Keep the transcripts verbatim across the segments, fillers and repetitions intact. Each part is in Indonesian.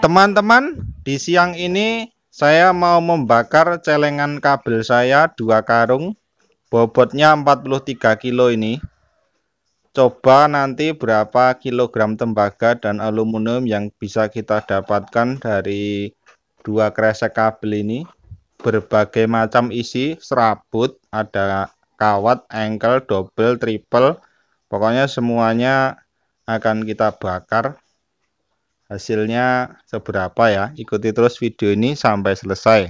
Teman-teman, di siang ini saya mau membakar celengan kabel saya dua karung. Bobotnya empat puluh tiga kilo ini. Coba nanti berapa kilogram tembaga dan aluminium yang bisa kita dapatkan dari dua kresek kabel ini. Berbagai macam isi, serabut, ada kawat, engkel, double, triple. Pokoknya semuanya akan kita bakar. Hasilnya seberapa ya? Ikuti terus video ini sampai selesai.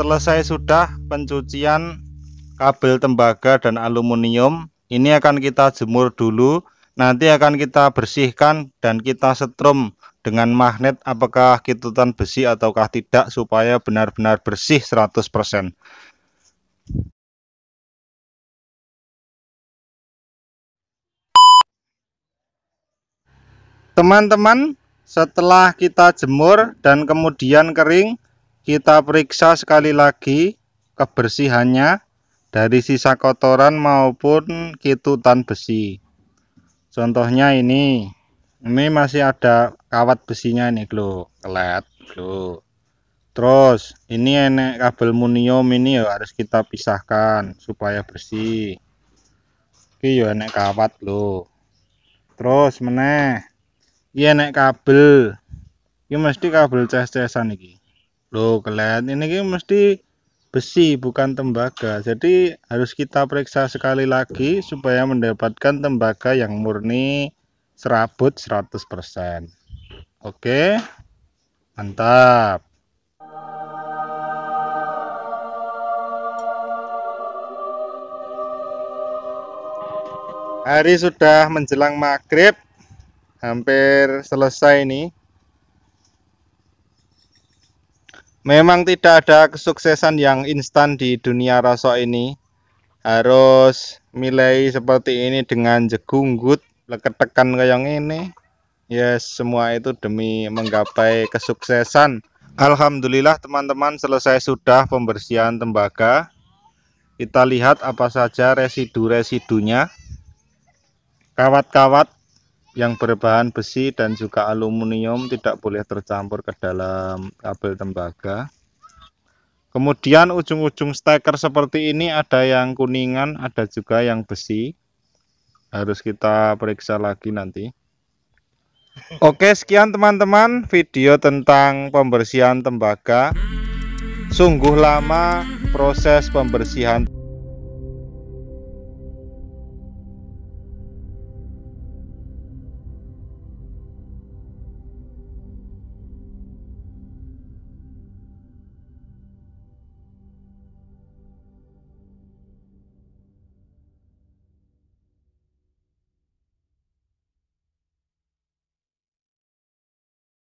Selesai sudah pencucian kabel tembaga dan aluminium. Ini akan kita jemur dulu, nanti akan kita bersihkan dan kita setrum dengan magnet apakah kitutan besi ataukah tidak supaya benar-benar bersih seratus persen. Teman-teman, setelah kita jemur dan kemudian kering, kita periksa sekali lagi kebersihannya dari sisa kotoran maupun kitutan besi. Contohnya ini, ini masih ada kawat besinya ini, loh, kelet, loh. Terus ini enek kabel aluminium ini ya harus kita pisahkan supaya bersih. Iki ya enek kawat, loh. Terus meneh, iki enek kabel, iki mesti kabel ces-cesan iki. Loh, kalian ini mesti besi bukan tembaga, jadi harus kita periksa sekali lagi supaya mendapatkan tembaga yang murni serabut seratus persen. Oke, mantap. Hari sudah menjelang maghrib, hampir selesai nih. Memang tidak ada kesuksesan yang instan di dunia rosok ini. Harus milai seperti ini dengan jegunggut, leketekan kayak ini. Yes, semua itu demi menggapai kesuksesan. Alhamdulillah teman-teman, selesai sudah pembersihan tembaga. Kita lihat apa saja residu-residunya. Kawat-kawat yang berbahan besi dan juga aluminium tidak boleh tercampur ke dalam kabel tembaga. Kemudian ujung-ujung steker seperti ini ada yang kuningan, ada juga yang besi. Harus kita periksa lagi nanti. Oke, sekian teman-teman video tentang pembersihan tembaga. Sungguh lama proses pembersihan.